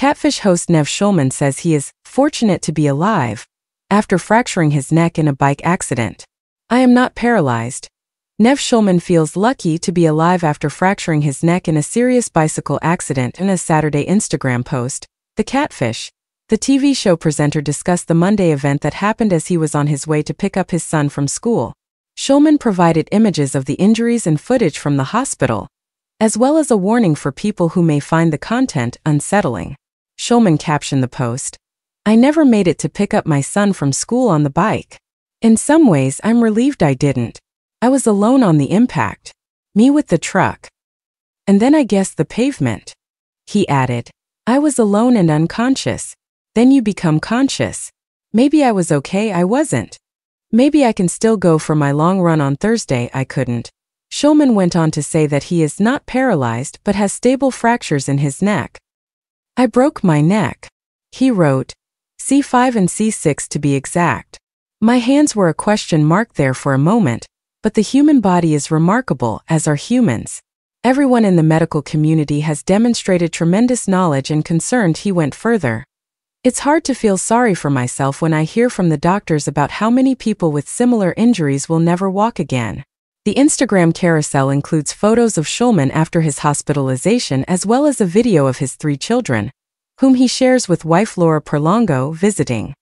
Catfish host Nev Schulman says he is fortunate to be alive after fracturing his neck in a bike accident. "I am not paralyzed." Nev Schulman feels lucky to be alive after fracturing his neck in a serious bicycle accident. In a Saturday Instagram post, the Catfish, the TV show presenter, discussed the Monday event that happened as he was on his way to pick up his son from school. Schulman provided images of the injuries and footage from the hospital, as well as a warning for people who may find the content unsettling. Schulman captioned the post, "I never made it to pick up my son from school on the bike. In some ways, I'm relieved I didn't. I was alone on the impact. Me with the truck. And then I guess the pavement." He added, "I was alone and unconscious. Then you become conscious. Maybe I was okay, I wasn't. Maybe I can still go for my long run on Thursday, I couldn't." Schulman went on to say that he is not paralyzed but has stable fractures in his neck. "I broke my neck," he wrote, C5 and C6 to be exact. "My hands were a question mark there for a moment, but the human body is remarkable, as are humans. Everyone in the medical community has demonstrated tremendous knowledge," and concerned, he went further, "It's hard to feel sorry for myself when I hear from the doctors about how many people with similar injuries will never walk again." The Instagram carousel includes photos of Schulman after his hospitalization, as well as a video of his 3 children, whom he shares with wife Laura Perlongo, visiting.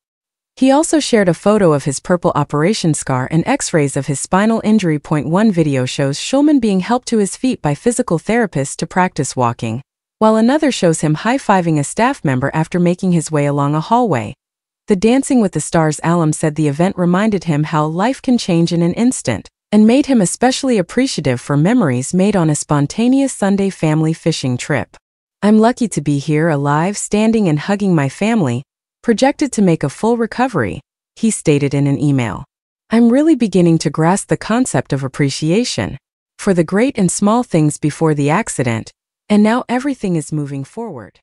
He also shared a photo of his purple operation scar and x-rays of his spinal injury. One video shows Schulman being helped to his feet by physical therapists to practice walking, while another shows him high-fiving a staff member after making his way along a hallway. The Dancing with the Stars alum said the event reminded him how life can change in an instant, and made him especially appreciative for memories made on a spontaneous Sunday family fishing trip. "I'm lucky to be here alive, standing and hugging my family, projected to make a full recovery," he stated in an email. "I'm really beginning to grasp the concept of appreciation for the great and small things before the accident, and now everything is moving forward."